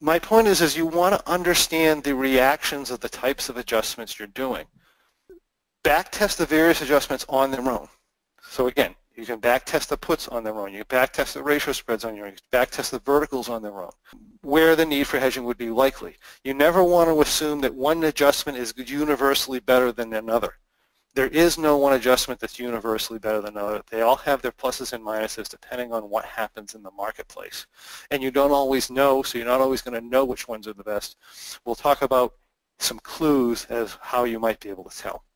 My point is you want to understand the reactions of the types of adjustments you're doing. Backtest the various adjustments on their own. So again, you can backtest the puts on their own. You can backtest the ratio spreads on your own. You can backtest the verticals on their own, where the need for hedging would be likely. You never want to assume that one adjustment is universally better than another. There is no one adjustment that's universally better than another. They all have their pluses and minuses depending on what happens in the marketplace. And you don't always know, so you're not always going to know which ones are the best. We'll talk about some clues as how you might be able to tell.